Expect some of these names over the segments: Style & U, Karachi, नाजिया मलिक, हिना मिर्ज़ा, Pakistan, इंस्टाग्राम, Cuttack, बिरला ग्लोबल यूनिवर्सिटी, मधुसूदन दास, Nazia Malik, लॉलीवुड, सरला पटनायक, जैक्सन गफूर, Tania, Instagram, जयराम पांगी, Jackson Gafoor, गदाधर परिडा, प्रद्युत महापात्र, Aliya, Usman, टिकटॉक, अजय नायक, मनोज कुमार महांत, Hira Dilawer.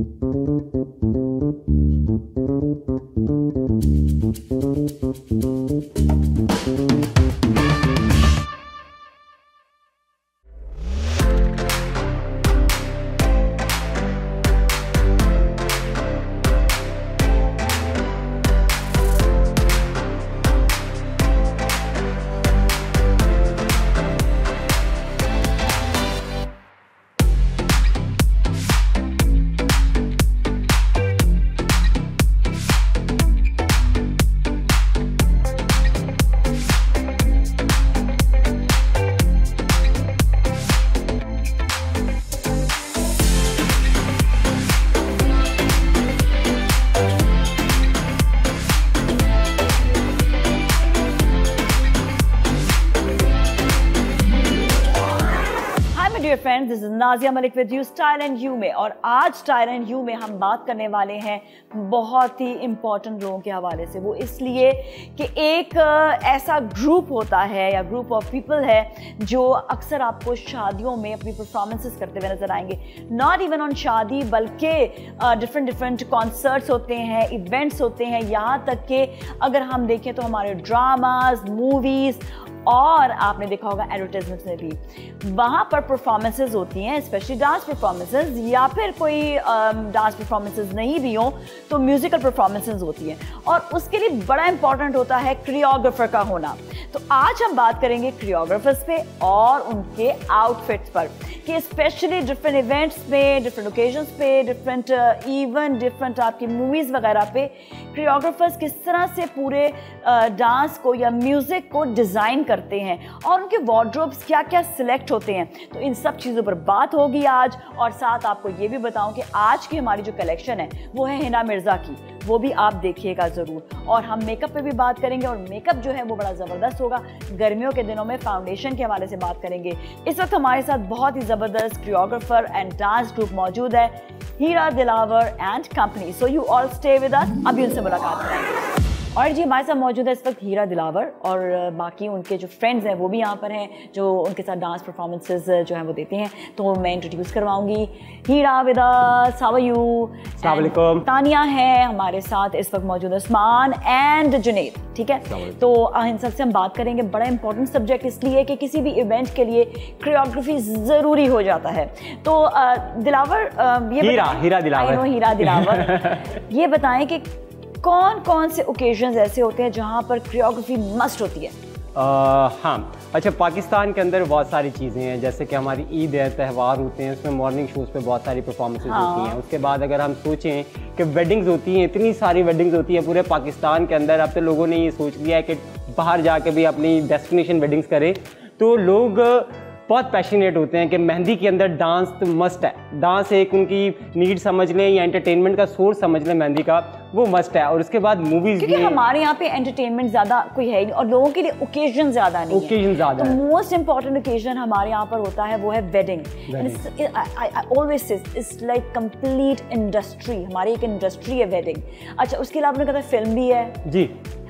Friends, this is नाजिया मलिक with you style and you में। और आज स्टाइल एंड यू में हम बात करने वाले हैं बहुत ही इम्पॉर्टेंट लोगों के हवाले से। वो इसलिए कि एक ऐसा ग्रुप होता है या ग्रुप ऑफ पीपल है जो अक्सर आपको शादियों में अपनी परफॉर्मेंसेस करते हुए नजर आएंगे। नॉट इवन ऑन शादी बल्कि डिफरेंट कॉन्सर्ट्स होते हैं, इवेंट्स होते हैं, यहाँ तक कि अगर हम देखें तो हमारे ड्रामाज, मूवीज़ और आपने देखा होगा एडवर्टाइजमेंट्स में भी वहाँ पर परफॉर्मेंसेस होती हैं, स्पेशली डांस परफॉर्मेंसेस, या फिर कोई डांस परफॉर्मेंसेस नहीं भी हों तो म्यूजिकल परफॉर्मेंसेस होती हैं। और उसके लिए बड़ा इंपॉर्टेंट होता है कोरियोग्राफर का होना। तो आज हम बात करेंगे कोरियोग्राफर्स पे और उनके आउटफिट्स पर कि स्पेशली डिफरेंट इवेंट्स में, डिफरेंट ओकेजन्स पे, डिफरेंट इवन डिफरेंट आपकी मूवीज़ वगैरह पे कोरियोग्राफर्स किस तरह से पूरे डांस को या म्यूज़िक को डिज़ाइन करते हैं और उनके वार्डरोब्स क्या क्या सिलेक्ट होते हैं। तो इन सब चीज़ों पर बात होगी आज। और साथ आपको ये भी बताऊं कि आज की हमारी जो कलेक्शन है वो है हिना मिर्ज़ा की, वो भी आप देखिएगा ज़रूर। और हम मेकअप पे भी बात करेंगे और मेकअप जो है वो बड़ा ज़बरदस्त होगा। गर्मियों के दिनों में फाउंडेशन के हवाले से बात करेंगे। इस वक्त हमारे साथ बहुत ही ज़बरदस्त कोरियोग्राफर एंड डांस ग्रुप मौजूद है, Heera Dilawar and company. So you all stay with us, अभी उनसे मुलाकात करेंगे। और जी हमारे साथ मौजूद है इस वक्त हीरा दिलावर और बाकी उनके जो फ्रेंड्स हैं वो भी यहाँ पर हैं जो उनके साथ डांस परफॉर्मेंसेस जो हैं वो देते हैं। तो मैं इंट्रोड्यूस करवाऊंगी। Heera with us, how are you? अस्सलाम वालेकुम। तानिया है हमारे साथ इस वक्त मौजूद, उस्मान एंड जुनैद। ठीक है, तो इन सबसे हम बात करेंगे। बड़ा इंपॉर्टेंट सब्जेक्ट इसलिए कि किसी भी इवेंट के लिए कोरियोग्राफी ज़रूरी हो जाता है। तो हीरा दिलावर ये बताएं कि कौन कौन से ओकेजन्स ऐसे होते हैं जहाँ पर कोरियोग्राफी मस्ट होती है? हाँ, अच्छा, पाकिस्तान के अंदर बहुत सारी चीज़ें हैं, जैसे कि हमारी ईद है, त्यौहार होते हैं, उसमें मॉर्निंग शोज़ पे बहुत सारी परफॉर्मेंसेस होती हैं। उसके बाद अगर हम सोचें कि वेडिंग्स होती हैं, इतनी सारी वेडिंग्स होती हैं पूरे पाकिस्तान के अंदर। अब तो लोगों ने ये सोच लिया है कि बाहर जाके भी अपनी डेस्टिनेशन वेडिंग्स करें। तो लोग बहुत पैशनेट होते हैं कि मेहंदी के अंदर डांस तो मस्ट है। डांस एक उनकी नीड समझ लें या एंटरटेनमेंट का सोर्स समझ लें, मेहंदी का वो मस्ट है। और उसके बाद मूवीज, क्योंकि हमारे यहाँ पे एंटरटेनमेंट ज्यादा कोई है नहीं और लोगों के लिए ओकेजन ज्यादा नहीं है। मोस्ट इंपॉर्टेंट ओकेजन हमारे यहाँ पर होता है वो है wedding. Always it's like complete industry, हमारी एक इंडस्ट्री है वेडिंग। अच्छा, उसके अलावा आपने कहा फिल्म भी है जी।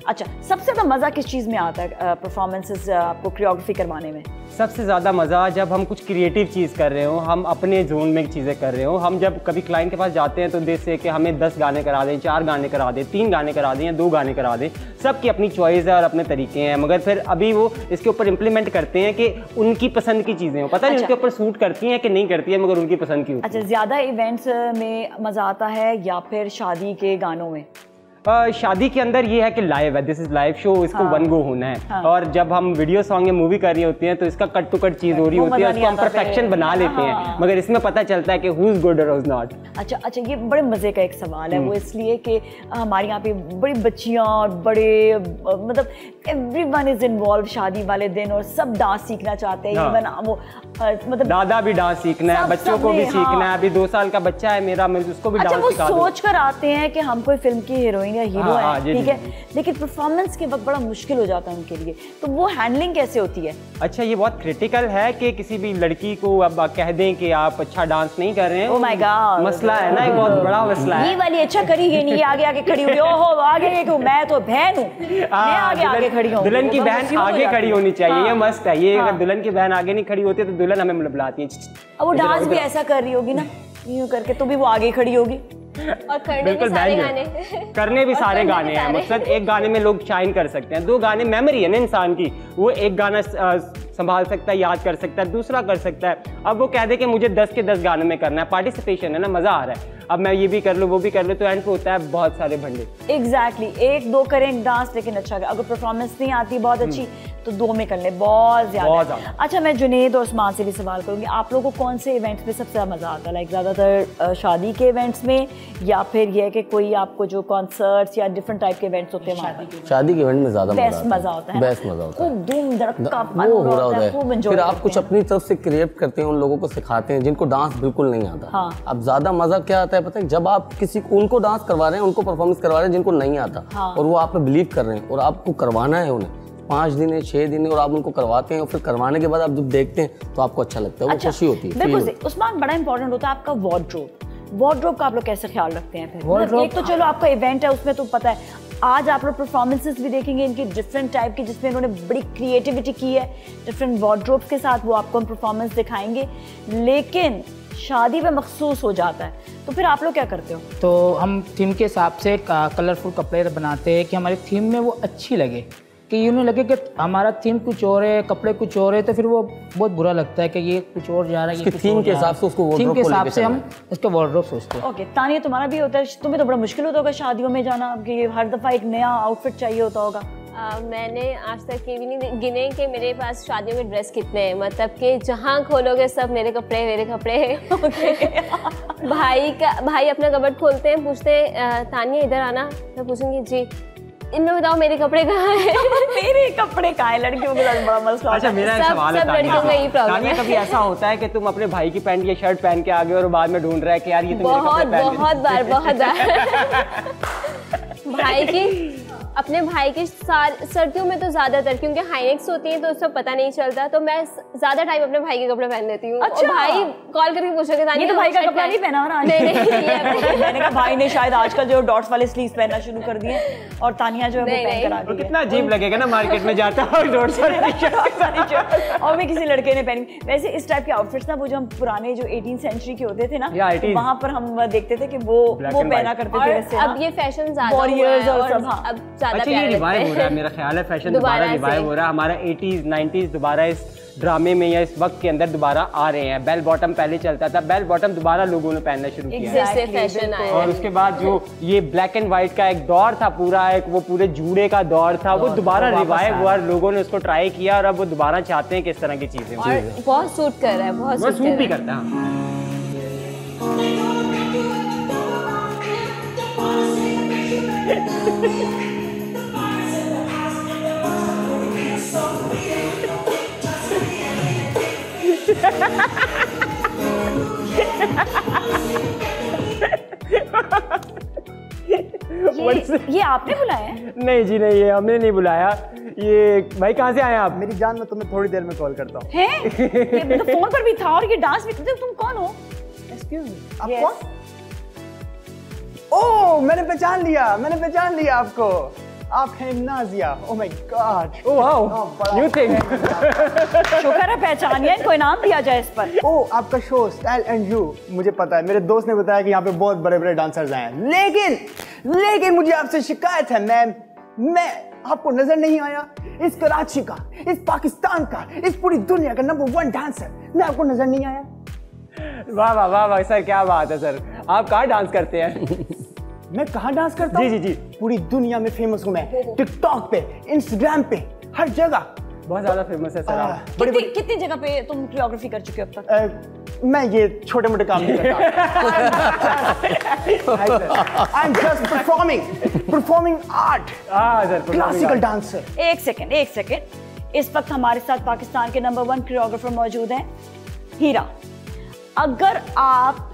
अच्छा, सबसे ज़्यादा मज़ा किस चीज़ में आता है परफॉर्मेंसेस आपको कोरियोग्राफी करवाने में? सबसे ज़्यादा मज़ा जब हम कुछ क्रिएटिव चीज़ कर रहे हो, हम अपने जोन में चीज़ें कर रहे हो। हम जब कभी क्लाइंट के पास जाते हैं तो जैसे कि हमें 10 गाने करा दें, 4 गाने करा दें, 3 गाने करा दें या 2 गाने करा दें। सबकी अपनी चॉइस है और अपने तरीके हैं, मगर फिर अभी वो इसके ऊपर इम्प्लीमेंट करते हैं कि उनकी पसंद की चीज़ें हो। पता नहीं उनके ऊपर सूट करती हैं कि नहीं करती है, मगर उनकी पसंद की। अच्छा, ज़्यादा इवेंट्स में मज़ा आता है या फिर शादी के गानों में? शादी के अंदर ये है कि लाइव है, दिस इज लाइव शो, इसको वन गो होना है। और जब हम वीडियो सॉन्ग या मूवी कर रही होती हैं तो इसका कट टू कट चीज़ हो रही होती है, उसको हम परफेक्शन बना लेते हैं, मगर इसमें पता चलता है कि हु इज़ गुड और हु इज़ नॉट। अच्छा, ये बड़े मज़े का एक सवाल है, वो इसलिए कि हमारे यहाँ पे बड़ी बच्चियाँ और बड़े मतलब एवरी वन इज़ इन्वॉल्व शादी वाले दिन और सब डांस सीखना चाहते हैं। इवन वो मतलब दादा भी डांस सीखना है, बच्चों को भी सीखना है। अभी 2 साल का बच्चा है मेरा, उसको भी डांस सोच कर आते हैं कि हम कोई फिल्म की हीरोइन या हीरो है, ठीक है, लेकिन परफॉर्मेंस के वक्त बड़ा मुश्किल हो जाता है उनके लिए। तो वो हैंडलिंग कैसे होती है? अच्छा, ये बहुत क्रिटिकल है कि किसी भी लड़की को अब कह दें कि आप अच्छा डांस नहीं कर रहे हैं। ओह माय गॉड, मसला है ना, एक बहुत बड़ा मसला है। ये वाली अच्छा करी, ये नहीं, आगे आगे खड़ी हुई, ओहो आगे देखो, मैं तो बहन हूं, मैं आगे आगे खड़ी हूं। दुल्हन की बहन आगे खड़ी होनी चाहिए, ये मस्त है। ये अगर दुल्हन की बहन आगे नहीं खड़ी होती तो दुल्हन हमें बुलाती है। अब वो डांस भी ऐसा कर रही होगी ना, यूं करके तो भी वो आगे खड़ी होगी और करने भी सारे गाने हैं। मतलब एक गाने में लोग शाइन कर सकते हैं, दो गाने मेमोरी है ना इंसान की, वो एक गाना संभाल सकता है, याद कर सकता है, दूसरा कर सकता है। अब वो कह दे कि मुझे 10 के 10 गानों में करना है, पार्टिसिपेशन है ना, मजा आ रहा है, अब मैं ये भी कर लूँ वो भी कर लूँ, तो एंड पे होता है बहुत सारे भंडे। एग्जैक्टली एक दो करें डांस, लेकिन अच्छा अगर परफॉर्मेंस नहीं आती बहुत अच्छी तो दो में कर लें, बहुत ज्यादा। अच्छा मैं जुनैद और उस्मान से भी सवाल करूँगी, आप लोगों को कौन से इवेंट्स में सबसे ज़्यादा मज़ा आता है? लाइक ज़्यादातर शादी के इवेंट्स में या फिर यह है कि कोई आपको जो कॉन्सर्ट्स या डिफरेंट टाइप के इवेंट्स होते हैं? शादी के इवेंट में ज़्यादा बेस्ट मज़ा होता है, बेस्ट मज़ा होता है, धूम धड़का हो रहा होता है, फिर आप कुछ अपनी तरफ से क्रिएट करते हैं, उन लोगों को सिखाते हैं जिनको डांस बिल्कुल नहीं आता। अब ज़्यादा मज़ा क्या आता है पता है, जब आप किसी उनको डांस करवा रहे हैं, उनको परफॉर्मेंस करवा रहे हैं जिनको नहीं आता और वो आप पे बिलीव कर रहे हैं और आपको करवाना है उन्हें 5 दिन है 6 दिन है और आप उनको करवाते हैं और फिर करवाने के बाद आप जब देखते हैं तो आपको अच्छा लगता है, वो खुशी होती है। उस्मान बड़ा इंपॉर्टेंट होता है आपका वार्डरोब का, आप लोग कैसे ख्याल रखते हैं? एक तो चलो आपका इवेंट है उसमें तो पता है, आज आप लोग परफॉर्मेंसेस भी देखेंगे इनकी डिफरेंट टाइप की जिसमें इन्होंने बड़ी क्रिएटिविटी की है डिफरेंट वार्डरोब के साथ, वो आपको परफॉर्मेंस दिखाएंगे, लेकिन शादी में मखसूस हो जाता है, तो फिर आप लोग क्या करते हो? तो हम थीम के हिसाब से कलरफुल कपड़े बनाते हैं कि हमारी थीम में वो अच्छी लगे, कि यूँ लगे कि हमारा थीम कुछ और है, कपड़े कुछ और है, तो फिर वो बहुत बुरा लगता है कि ये कुछ और जा रहा है। थीम के हिसाब से उसको थीम के हिसाब से हम इसका वार्डरोब सोचते हैं। ओके तानिया तुम्हारा भी होता है, तुम्हें तो बड़ा मुश्किल होता होगा शादियों में जाना, कि हर दफ़ा एक नया आउटफिट चाहिए होता होगा? मैंने आज तक ये भी नहीं गिने कि मेरे पास शादियों में ड्रेस कितने हैं, मतलब कि जहाँ खोलोगे सब मेरे कपड़े okay. भाई अपना कबर्ड खोलते हैं, पूछते हैं तानिया इधर आना, मैं पूछूंगी जी इनमें बताओ मेरे कपड़े कहाँ हैं। मेरे कपड़े कहाँ हैं? लड़कियों के साथ बड़ा मसला। अच्छा मेरा एक सवाल है तानिया, कभी ऐसा होता है कि तुम अपने भाई की पैंट या शर्ट पहन के आ गए और बाद में ढूंढ रहा है कि यार ये तो बहुत बार भाई की, अपने भाई के सर्दियों में तो ज़्यादातर क्योंकि हाई नेक्स होती हैं तो उसको पता नहीं चलता, तो मैं ज़्यादा टाइम अपने भाई के कपड़े पहन लेती हूँ। अच्छा। और भाई कॉल करके पूछोगे तानिया ये तो भाई का कपड़ा नहीं पहना ना आज? नहीं मैंने कहा भाई ने शायद आजकल जो डॉट्स वाले स्लीव्स पहनना शुरू कर दिए और तानिया जो है वो कितना अजीब लगेगा ना मार्केट में जाता है और मैं किसी लड़के ने पहनी। वैसे इस टाइप के आउटफिट्स ना वो जो हम पुराने जो 18th सेंचुरी के होते थे ना, वहाँ पर हम देखते थे कि वो पहना करते थे। अब ये फैशन ज़्यादा अच्छा ये रिवाइव हो रहा है, मेरा ख्याल है फैशन दोबारा रिवाइव हो रहा है, हमारा 80s 90s दोबारा इस ड्रामे में या इस वक्त के अंदर दोबारा आ रहे हैं। बेल बॉटम पहले चलता था, बेल बॉटम दोबारा लोगों ने पहनना शुरू किया है। फैशन आया और उसके बाद जो ये ब्लैक एंड व्हाइट का एक दौर था पूरा, एक वो पूरे जूड़े का दौर था, वो दोबारा रिवाइव हुआ, लोगों ने उसको ट्राई किया और अब वो दोबारा चाहते हैं कि इस तरह की चीजें बहुत सूट कर रहा है, बहुत सूट भी करता है। ये आपने बुलाया? नहीं जी नहीं, ये हमने नहीं बुलाया। ये भाई कहाँ से आए आप? मेरी जान मैं तुम्हें थोड़ी देर में कॉल करता हूँ। ये तो फोन पर भी था और ये डांस भी करते हो, तुम कौन हो? एक्सक्यूज मी, आप कौन? ओह मैंने पहचान लिया आपको, आप हैं Nazia. Oh my god, oh wow, new thing. शुक्र है पहचानिए, कोई नाम दिया जाए इस पर। ओह आपका शो स्टाइल एंड यू, मुझे पता है, मेरे दोस्त ने बताया कि यहाँ पे बहुत बड़े बड़े डांसर्स आए हैं, लेकिन मुझे आपसे शिकायत है मैम, मैं आपको नजर नहीं आया। इस कराची का, इस पाकिस्तान का, इस पूरी दुनिया का नंबर 1 डांसर, मैं आपको नजर नहीं आया। वाह वाह वाह वाह सर, क्या बात है सर, आप कहाँ डांस करते हैं? मैं कहाँ डांस करता हूँ? जी पूरी दुनिया में फेमस हूँ मैं, टिकटॉक पे, इंस्टाग्राम पे, हर जगह बहुत ज्यादा फेमस है सर आप। कितनी जगह पे तुम कोरियोग्राफी कर चुके हो अब तक? मैं ये छोटे मोटे काम नहीं करता, I am just performing art, classical dancer. एक सेकेंड, इस वक्त हमारे साथ पाकिस्तान के नंबर 1 कोरियोग्राफर मौजूद हैं हीरा। अगर आप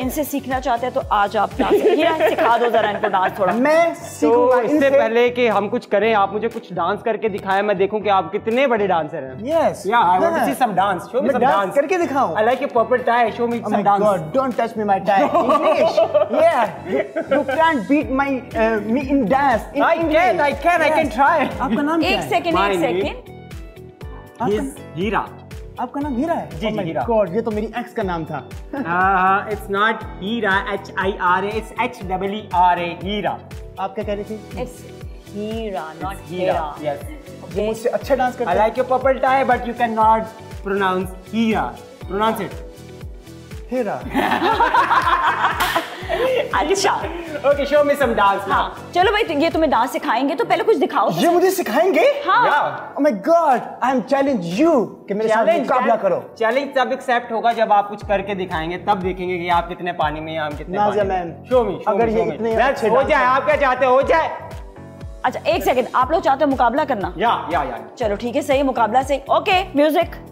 इनसे सीखना चाहते हैं तो आज आप सिखा दो जरा इनको डांस थोड़ा। मैं सीखूंगा, इससे पहले कि हम कुछ करें आप मुझे कुछ डांस करके दिखाएं, मैं देखूं कि आप कितने बड़े डांसर हैं। Yes yeah I want to see some dance, show me some dance करके दिखाओ। I like your purple tie, show me some dance. God don't touch me my tie English, yeah you can't beat my me in dance. I can try. आपका नाम क्या है? एक second, हीरा। आपका नाम हीरा है? जी, जी हीरा। God, ये तो मेरी एक्स का नाम था। It's not Heera, H-I-R-A, it's H-E-E-R-A, हीरा। आप क्या कह रही थी? It's Heera, not Heera. Yes। ये मुझसे अच्छा डांस करता है। I like your purple tie, but you cannot pronounce Heera. Pronounce it। हीरा। अच्छा। Okay, show me some dance. हाँ, चलो भाई ये तुम्हें डांस सिखाएंगे तो पहले कुछ दिखाओ। ये मुझे सिखाएंगे? हाँ। Yeah. Oh my God, I'm challenge you कि मेरे साथ मुकाबला करो। Challenge तब एक्सेप्ट होगा जब आप कुछ करके दिखाएंगे, तब देखेंगे कि आप कितने पानी में या हम कितने पानी में। नाज़िया मैम। Show me, अगर ये इतने अच्छे हो जाए, आप क्या चाहते हो जाए? अच्छा एक सेकेंड, आप लोग चाहते हो मुकाबला करना? या। चलो ठीक है, सही मुकाबला सही। Okay music.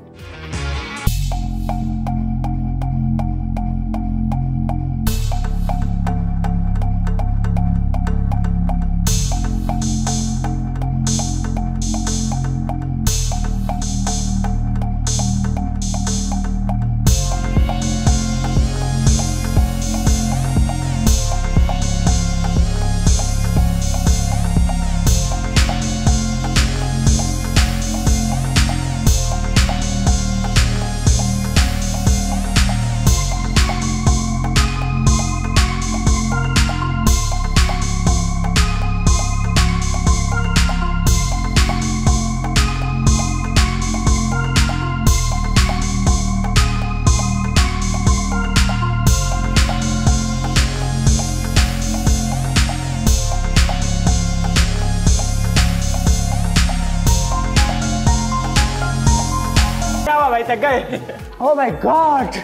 गए। Oh my God!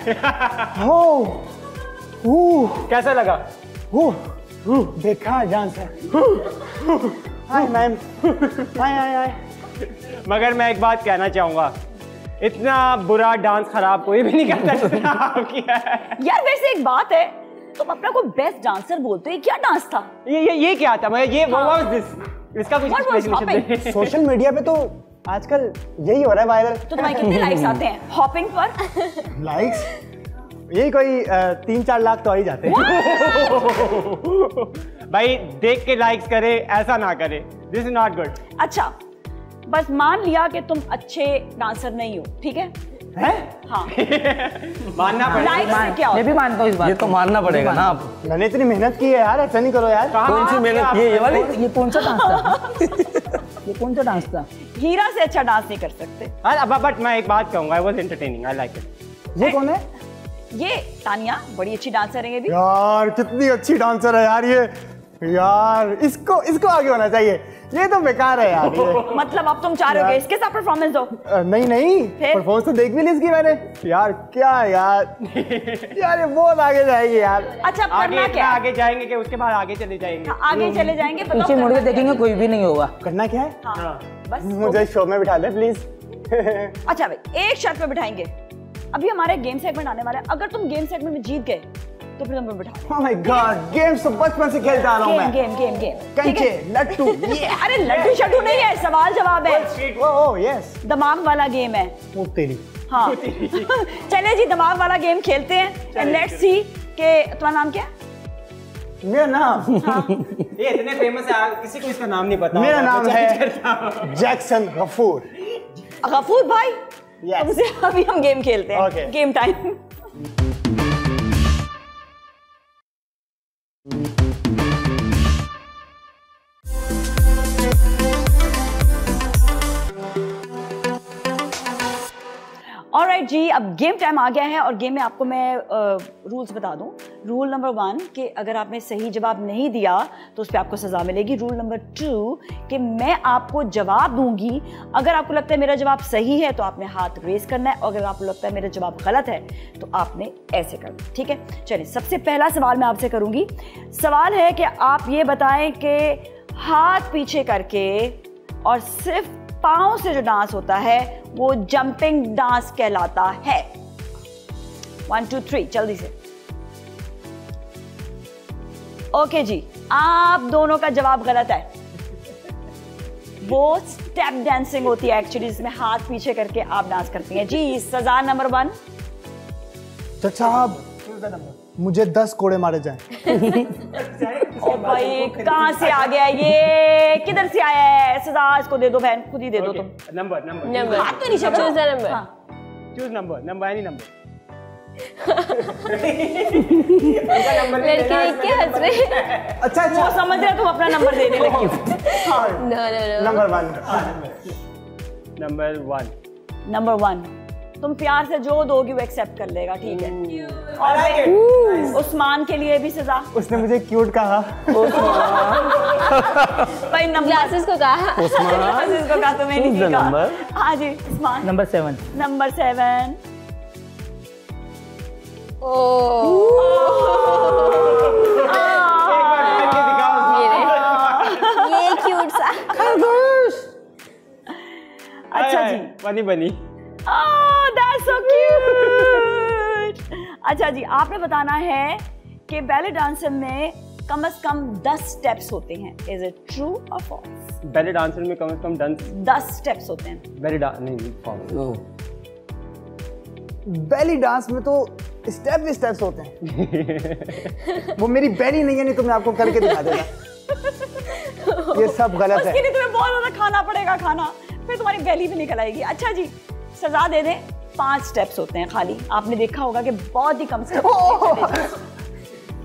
Oh! कैसा लगा? बेकार डांस है। Hi ma'am. हाय। मगर मैं एक बात कहना चाहूँगा, इतना बुरा डांस खराब कोई भी नहीं करता जितना आप किया है। यार वैसे एक बात है, तुम अपने को बेस्ट डांसर बोलते हो, ये क्या डांस था? ये क्या था? मैं ये what was this? इसका कुछ एक्सप्लेनेशन दे। सोशल मीडिया पे तो आजकल यही हो रहा है वायरल। तो तुम्हारे कितने लाइक्स आते हैं हॉपिंग पर? लाइक्स यही कोई 3-4 लाख तो आ ही जाते हैं। भाई देख के लाइक्स करे, ऐसा ना करे, दिस इज नॉट गुड। अच्छा बस मान लिया कि तुम अच्छे डांसर नहीं हो, ठीक है? हाँ। मानना पड़ेगा। क्या मैं भी मानता हूँ इस बात। ये तो मानना पड़ेगा ना, आप मैंने इतनी मेहनत की है यार, ऐसा नहीं करो यार। कौन सी मेहनत की है ये वाली? ये कौन सा डांस था? हीरा से अच्छा डांस नहीं कर सकते। बट मैं एक बात कहूँगा, it was entertaining, I like it। ये कौन है? ये तानिया, बड़ी अच्छी डांसर है ये भी। यार कितनी अच्छी डांसर है यार ये। यार इसको आगे होना चाहिए, ये तो बेकार है यार ये। मतलब अब तुम चाह रहे हो इसके साथ परफॉर्मेंस दो? नहीं, परफॉर्मेंस तो देख भी ली इसकी मैंने यार। क्या यार ये बहुत आगे जाएगी यार। अच्छा आगे जाएंगे कि उसके बाद आगे चले जाएंगे? आगे चले जाएंगे, पीछे मुड़ के देखेंगे कोई भी नहीं होगा। करना क्या है? हाँ बस मुझे शो में बिठा ले प्लीज। अच्छा भाई एक शर्त पे बिठाएंगे, अभी हमारे गेम सेगमेंट आने वाला है, अगर तुम गेम सेगमेंट में जीत गए तो फिर नंबर बिठाओ। Oh my God, गेम्स तो बचपन से खेलता आ रहा हूं मैं। गेम। कंचे, लट्टू। अरे लट्टू शट्टू नहीं है, सवाल जवाब है। Oh yes. दिमाग वाला गेम है। वो तेरी। हाँ। चलिए जी दिमाग वाला गेम खेलते हैं। And let's see के तुम्हारा नाम क्या है? मेरा नाम ये इतने फेमस है, किसी को इसका नाम नहीं पता। मेरा नाम है जैक्सन गफूर। गफूर भाई तुमसे अभी हम गेम खेलते हैं। Game time. ऑलराइट जी, अब गेम टाइम आ गया है और गेम में आपको मैं रूल्स बता दूं। रूल नंबर 1 कि अगर आपने सही जवाब नहीं दिया तो उस पर आपको सज़ा मिलेगी। रूल नंबर 2 कि मैं आपको जवाब दूंगी, अगर आपको लगता है मेरा जवाब सही है तो आपने हाथ रेज करना है, और अगर आपको लगता है मेरा जवाब गलत है तो आपने ऐसे करना, ठीक है? चलिए सबसे पहला सवाल मैं आपसे करूँगी। सवाल है कि आप ये बताएं कि हाथ पीछे करके और सिर्फ पाँव से जो डांस होता है वो जंपिंग डांस कहलाता है। 1 2 3 जल्दी से। ओके जी, आप दोनों का जवाब गलत है। वो स्टेप डांसिंग होती है एक्चुअली, जिसमें हाथ पीछे करके आप डांस करती हैं। जी सजा नंबर 1। साहब मुझे 10 कोड़े मारे जाएं। ओ भाई कहाँ से आ गया ये, किधर से आया है? सजा इसको दे दो बहन, खुद ही दे दो तुम। नंबर हाथ तो नहीं choose number. Choose number. Number any number. लड़की क्या हंस रहे हैं? अच्छा अच्छा वो समझ रहे हो तुम अपना नंबर देने लगी हो। No no no. Number one. तुम प्यार से जो दोगी वो एक्सेप्ट कर लेगा, ठीक है? और उस्मान के लिए भी सजा। उसने मुझे क्यूट कहा। भाई नंबर को कहा। तुम्हें नहीं कहा। हाँ जी उस्मान। Number 7. ये क्यूट सा। अच्छा जी। बनी। That's so cute. अच्छा जी आपने बताना है कि बैले डांसर में कम से कम 10 स्टेप्स होते हैं. Is it true or false? Ballet dancer में कम से कम 10 स्टेप्स होते हैं. बैली डांस में तो स्टेप भी स्टेप्स होते हैं. वो मेरी बैली नहीं है, नहीं तो मैं आपको करके दिखा देगा. ये सब गलत है. उसके लिए तुम्हें बहुत ज़्यादा खाना पड़ेगा, खाना फिर तुम्हारी बैली भी निकल आएगी. अच्छा जी सजा दे दें. 5 स्टेप्स होते हैं खाली. आपने देखा होगा कि बहुत ही कम स्टेप्स.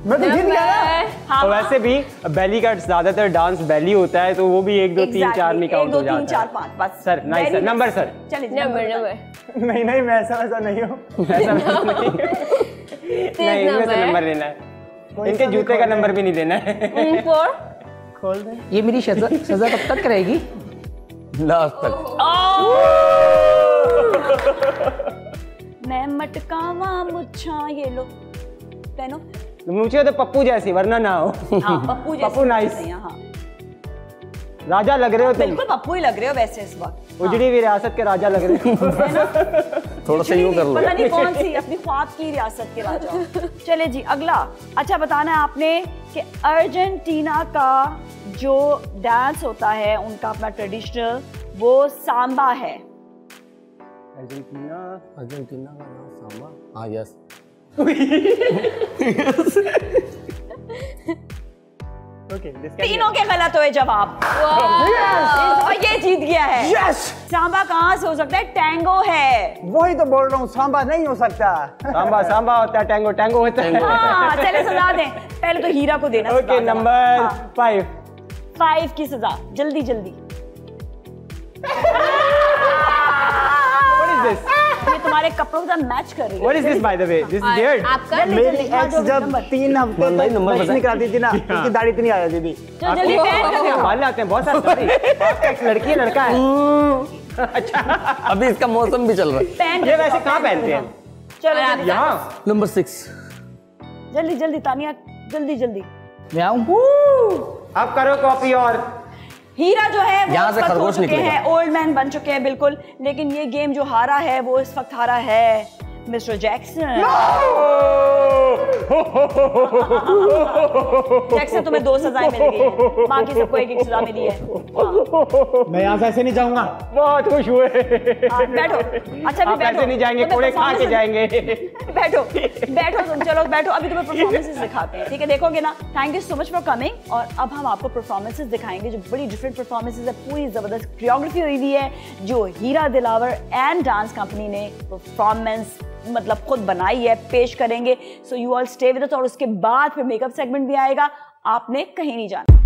मैं तो गिन गया ना. और वैसे भी बैली का ज्यादातर डांस बैली होता है तो वो भी 1 2 3 4 निकाउंट हो जाता है. 1 2 3 4 5 बस. Sir nice sir. Number sir. चलिए नंबर. नहीं मैं ऐसा नहीं हूं. ऐसा नहीं. नहीं मुझे नंबर लेना है. इनके जूते का नंबर भी नहीं लेना है. खोल दे. ये मेरी सजा कब तक रहेगी? लास्ट तक. मैं मटकावा मुछा ये लो पहनो. मुझे तो पप्पू जैसी वरना ना हो. पप्पू नाइस. राजा लग रहे हो. बिल्कुल पप्पू ही लग रहे हो वैसे इस वक्त. उजड़ी विरासत के राजा लग रहे हो. थोड़ा सा यूं कर लो. पता नहीं कौन सी अपनी ख्वाब की रियासत के राजा. चले जी अगला. अच्छा बताना है आपने कि अर्जेंटीना का जो डांस होता है उनका अपना ट्रेडिशनल वो सांबा है. अर्जेंटीना का डांस सांबा. हाँ यस. तीनों के गलत हुए जवाब. और ये जीत गया है. yes! सांबा कहाँ से हो सकता है? टैंगो है. वही तो बोल रहा हूँ सांबा नहीं हो सकता. सांबा होता है. टैंगो होता है. हाँ चले सजा दें. पहले तो हीरा को देना. ओके नंबर 5 की सजा. जल्दी जल्दी. ये तुम्हारे कपड़ों का मैच कर रही है. What is this by the way? This is weird. आपका मेरी एक्स जब 3 हफ्ते तक ब्रश नहीं कराती थी ना उसकी दाढ़ी इतनी आ जाती थी. चलो जल्दी बाल आते हैं बहुत सारे. आपका एक लड़की है लड़का है? अच्छा अभी इसका मौसम भी चल रहा है. ये वैसे कहाँ पहनते हैं? चलो यहाँ नंबर 6. जल्दी जल्दी तानिया जल्दी जल्दी. मैं आऊँ. आप करो कॉपी. और हीरा जो है वो इस वक्त हो चुके हैं ओल्ड मैन बन चुके हैं बिल्कुल. लेकिन ये गेम जो हारा है वो इस वक्त हारा है मिस्टर जैक्सन. जैक्सन तुम्हें 2 सजाएं मिल गई. बाकी सबको 1-1 सजा मिली है. मैं यहाँ से ऐसे नहीं जाऊंगा. बहुत खुश हुए. बैठो. अच्छा भी बैठो. नहीं जाएंगे कोड़े खा के जाएंगे. बैठो बैठो तुम. चलो बैठो. अभी तुम्हें परफॉर्मेंसेस दिखाते हैं ठीक है. देखोगे ना. Thank you so much for coming. और अब हम आपको परफॉर्मेंसेस दिखाएंगे जो बड़ी डिफरेंट परफॉर्मेंसेस है. पूरी जबरदस्त कोरियोग्राफी हुई हुई है जो Heera Dilawar and dance company ने परफॉर्मेंस मतलब खुद बनाई है. पेश करेंगे. So you all stay with us. और उसके बाद फिर मेकअप सेगमेंट भी आएगा. आपने कहीं नहीं जाना.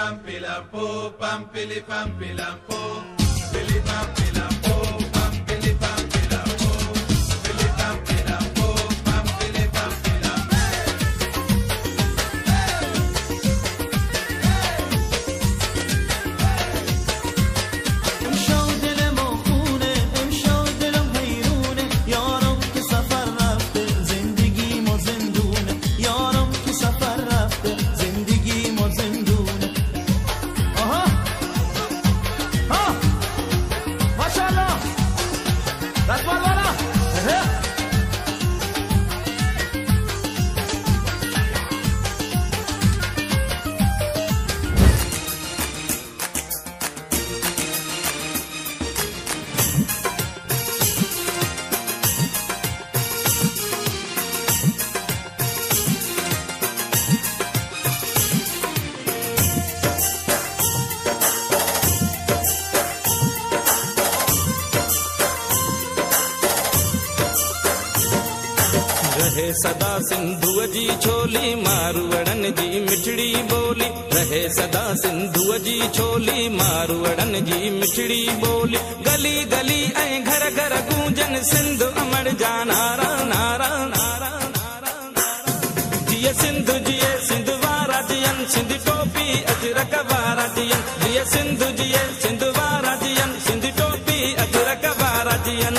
pampilampo, pampili pampilampo, pili pampilampo, pampili pampilampo, pili pampilampo, pampili pampilampo. امشو دلم آخونه، امشو دلم حیرونه، یارم که سفر رفته زندگی ما زندونه، یارم که سفر رفته زندگی ما زندونه. सदा सिंधुअ जी छोली मारवड़न जी मिठड़ी बोली, रहे सदा सिंधुअ जी छोली मारवड़न जी मिठड़ी बोली, गली गली ऐं घर घर गूंजन सिंधु अमर जा नारा नारा नारा नारा। जिये सिंधु वारा जियन सिंधी टोपी अजरक वारा जियन, जिये सिंधु वारा जियन सिंधी टोपी अजरक वारा जियन।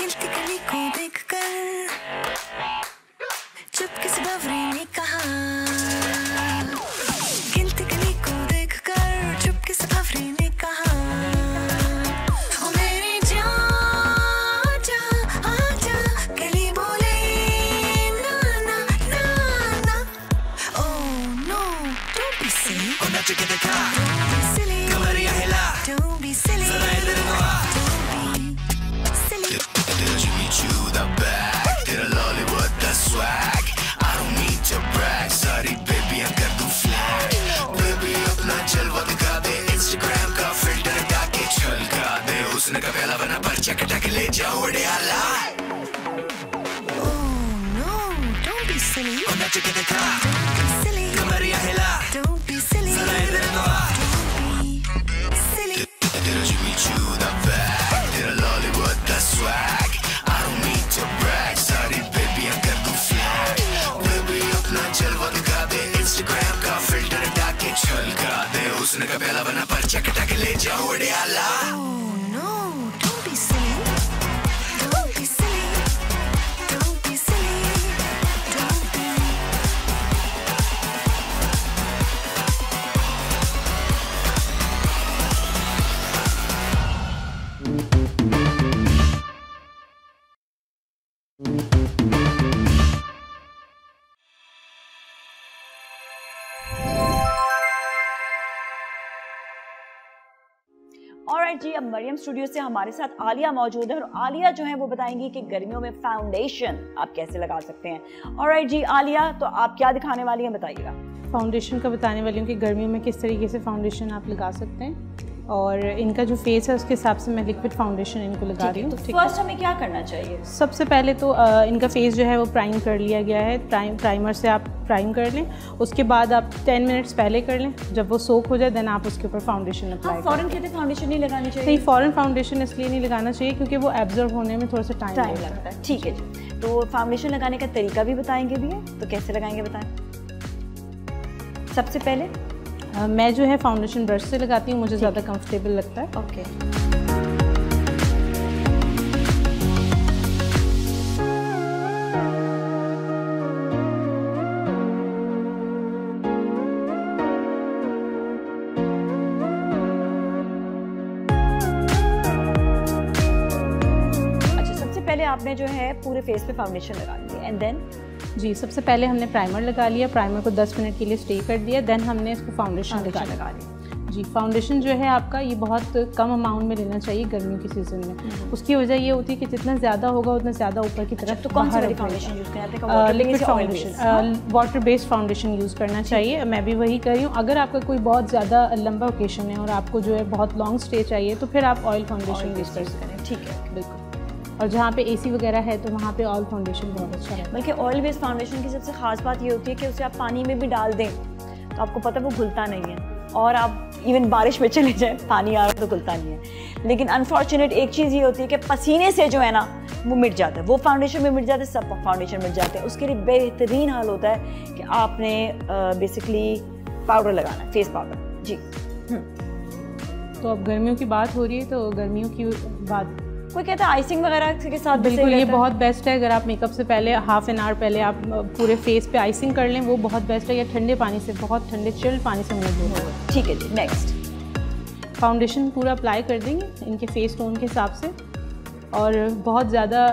खिलती को देखकर चुपके से बावरी ने कहा, खिलती कली को देखकर चुपके से बावरी ने कहा, ओ मेरी जान जा आजा। कली बोले ना ना ना ना, oh no don't be silly, ओ ना चुके देखा कमरिया हिला, डोंट बी सिली जरा इधर आ। You the bag, तेरा लॉलीवुड the swag, I don't need your brag, sorry baby I कर दूं flag, baby अपना जलवा दिखा दे, Instagram का filter हटा के छलका दे, उसने का पहला बना पर्चा कटा के ले जाओ डियाला। Oh no, don't be silly, ओ नच के दिखा, don't be silly, कमरिया हिला, don't be silly, जरा इधर आ। लवना पर चकटक ले जाऊं डियाला। ऑलराइट जी, अब मरियम स्टूडियो से हमारे साथ आलिया मौजूद है और आलिया जो है वो बताएंगी कि गर्मियों में फाउंडेशन आप कैसे लगा सकते हैं। ऑलराइट जी आलिया, तो आप क्या दिखाने वाली हैं, बताइएगा। फाउंडेशन का बताने वाली हूँ कि गर्मियों में किस तरीके से फाउंडेशन आप लगा सकते हैं और इनका जो फेस है उसके हिसाब से मैं लिक्विड फाउंडेशन इनको लगा रही हूँ। फर्स्ट हमें क्या करना चाहिए? सबसे पहले तो इनका फेस जो है वो प्राइम कर लिया गया है, प्राइमर से आप प्राइम कर लें, उसके बाद आप 10 मिनट्स पहले कर लें, जब वो सोख हो जाए देन आप उसके ऊपर फाउंडेशन अप्लाई। फॉरन कहते हैं फाउंडेशन नहीं लगानी चाहिए। नहीं, फॉरन फाउंडेशन इसलिए नहीं लगाना चाहिए क्योंकि वो एब्जॉर्ब होने में थोड़ा सा टाइम लगता है। ठीक है जी, तो फाउंडेशन लगाने का तरीका भी बताएंगे तो कैसे लगाएंगे बताएं। सबसे पहले मैं जो है फाउंडेशन ब्रश से लगाती हूँ, मुझे ज़्यादा कम्फर्टेबल लगता है। ओके, आपने जो है पूरे फेस पे फाउंडेशन लगा लिया एंड देन जी सबसे पहले हमने प्राइमर लगा लिया, प्राइमर को 10 मिनट के लिए स्टे कर दिया, देन हमने इसको फाउंडेशन लगा लिया जी। फाउंडेशन जो है आपका ये बहुत कम अमाउंट में लेना चाहिए गर्मी के सीजन में, उसकी वजह ये होती है कि जितना ज़्यादा होगा उतना ज़्यादा ऊपर की तरफ। तो कौन सा फाउंडेशन यूज़ करना है? Liquid foundation, water based foundation use करना चाहिए, मैं भी वही कर रही हूँ। अगर आपका कोई बहुत ज़्यादा लंबा ओकेशन है और आपको जो है बहुत लॉन्ग स्टे चाहिए तो फिर आप ऑयल फाउंडेशन यूज़ कर सकते हैं। ठीक है, बिल्कुल। और जहाँ पे एसी वगैरह है तो वहाँ पे ऑयल फाउंडेशन बहुत अच्छा है। बल्कि ऑयल बेस्ड फाउंडेशन की सबसे खास बात ये होती है कि उसे आप पानी में भी डाल दें तो आपको पता वो घुलता नहीं है, और आप इवन बारिश में चले जाएं पानी आ रहा तो घुलता नहीं है। लेकिन अनफॉर्चुनेट एक चीज़ ये होती है कि पसीने से जो है ना वो मिट जाता है, वो फाउंडेशन में मिट जाता है, सब फाउंडेशन मिट जाते हैं। उसके लिए बेहतरीन हाल होता है कि आपने बेसिकली पाउडर लगाना है, फेस पाउडर जी। तो अब गर्मियों की बात हो रही है तो गर्मियों की बात कोई कहता है आइसिंग वगैरह के साथ, बिल्कुल ये बहुत बेस्ट है। अगर आप मेकअप से पहले हाफ एन आवर पहले आप पूरे फेस पे आइसिंग कर लें वो बहुत बेस्ट है, या ठंडे पानी से, बहुत ठंडे चिल्ड पानी से मुंह धोएं। ठीक है जी, नेक्स्ट फाउंडेशन पूरा अप्लाई कर देंगे इनके फेस टोन के हिसाब से, और बहुत ज़्यादा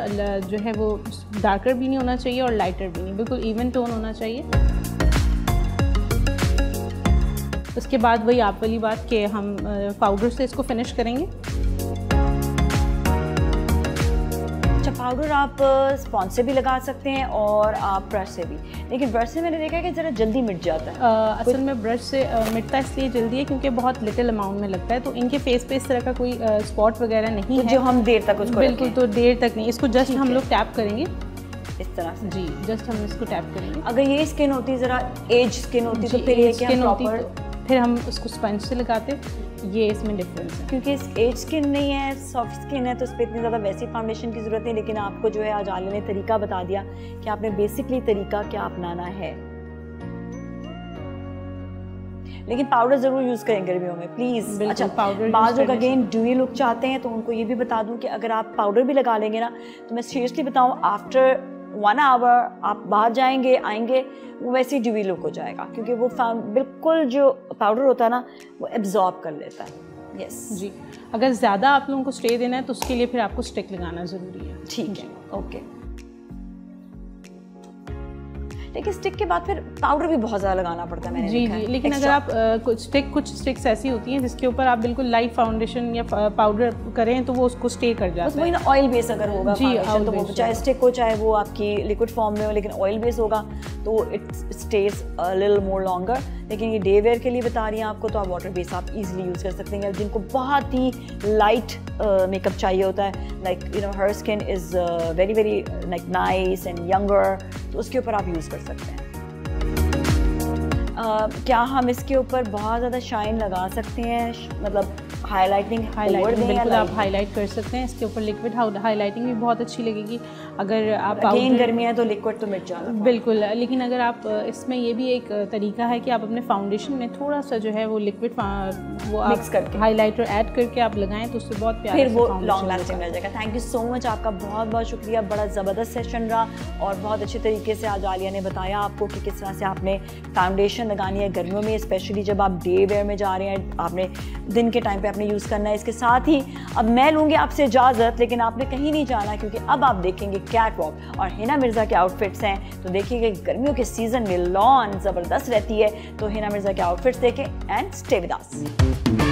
जो है वो डार्कर भी नहीं होना चाहिए और लाइटर भी नहीं, बिल्कुल इवन टोन होना चाहिए। उसके बाद वही आप वाली बात कि हम पाउडर से इसको फिनिश करेंगे। पाउडर आप स्पॉन्ज से भी लगा सकते हैं और आप ब्रश से भी, लेकिन ब्रश से मैंने देखा है कि ज़रा जल्दी मिट जाता है। असल में ब्रश से मिटता इसलिए जल्दी है क्योंकि बहुत लिटिल अमाउंट में लगता है, तो इनके फेस पे इस तरह का कोई स्पॉट वगैरह नहीं है जो हम देर तक उसको बिल्कुल, तो देर तक नहीं, इसको जस्ट हम लोग टैप करेंगे इस तरह से जी, जस्ट हम इसको टैप करेंगे। अगर ये स्किन होती ज़रा एज स्किन होती तो फिर ये स्किन होती फिर हम उसको स्पंज से लगाते, ये इसमें डिफरेंस है क्योंकि इस एज स्किन नहीं है, सॉफ्ट स्किन है, तो इस पर इतनी ज़्यादा वैसी फाउंडेशन की ज़रूरत नहीं। लेकिन आपको जो है आज आलिया ने तरीका बता दिया कि आपने बेसिकली तरीका क्या अपनाना है, लेकिन पाउडर ज़रूर यूज़ करें गर्मियों में प्लीज़। अच्छा, पाउडर बाद लोग अगेन ड्यूई लुक चाहते हैं तो उनको ये भी बता दूँ कि अगर आप पाउडर भी लगा लेंगे ना तो मैं सीरियसली बताऊँ आफ्टर 1 आवर आप बाहर जाएंगे आएंगे वो वैसे ही ड्यूई लुक हो जाएगा क्योंकि वो बिल्कुल जो पाउडर होता है ना वो एब्जॉर्ब कर लेता है। यस जी, अगर ज़्यादा आप लोगों को स्टे देना है तो उसके लिए फिर आपको स्टिक लगाना ज़रूरी है। ठीक है, ओके। लेकिन स्टिक के बाद फिर पाउडर भी बहुत ज़्यादा लगाना पड़ता है मैंने जी जी, लेकिन अगर आप कुछ स्टिक्स ऐसी होती हैं जिसके ऊपर आप बिल्कुल लाइट फाउंडेशन या पाउडर करें तो वो उसको स्टे कर जाता है। बस वही ना, ऑयल बेस अगर होगा फाउंडेशन तो वो चाहे स्टिक हो चाहे वो आपकी लिक्विड फॉर्म में हो, लेकिन ऑयल बेस होगा तो it stays a little more longer. लेकिन ये डे वेयर के लिए बता रही हैं आपको, तो आप वाटर बेस आप इजीली यूज़ कर सकते हैं। जिनको बहुत ही लाइट मेकअप चाहिए होता है, like you know her skin is very very like nice and younger, तो उसके ऊपर आप यूज़ कर सकते हैं। क्या हम इसके ऊपर बहुत ज़्यादा शाइन लगा सकते हैं? मतलब हाईलाइटिंग बिल्कुल आप हाईलाइट कर सकते हैं इसके ऊपर। लिक्विड हाईलाइटिंग भी बहुत अच्छी लगेगी अगर आप पाउडर गर्मी है तो लिक्विड तो मिट जाता है बिल्कुल। लेकिन अगर आप इसमें ये भी एक तरीका है कि आप अपने फाउंडेशन में थोड़ा सा जो है वो लिक्विड वो मिक्स करके हाईलाइटर ऐड करके आप लगाएं तो उससे बहुत प्यारा फिर वो लॉन्ग लास्टिंग रह जाएगा। थैंक यू सो मच, आपका बहुत बहुत शुक्रिया, बड़ा ज़बरदस्त सेशन रहा और बहुत अच्छे तरीके से आज आलिया ने बताया आपको कि किस तरह से आपने फाउंडेशन लगानी है गर्मियों में, स्पेशली जब आप डे वेयर में जा रहे हैं आपने दिन के टाइम पर आपने यूज़ करना है। इसके साथ ही अब मैं लूँगी आपसे इजाज़त, लेकिन आपने कहीं नहीं जाना क्योंकि अब आप देखेंगे कैट वॉक और हिना मिर्ज़ा के आउटफिट्स हैं। तो देखिए गर्मियों के सीज़न में लॉन ज़बरदस्त रहती है, तो हिना मिर्ज़ा के आउटफिट्स देखें एंड स्टे विद अस।